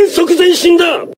全速前進だ。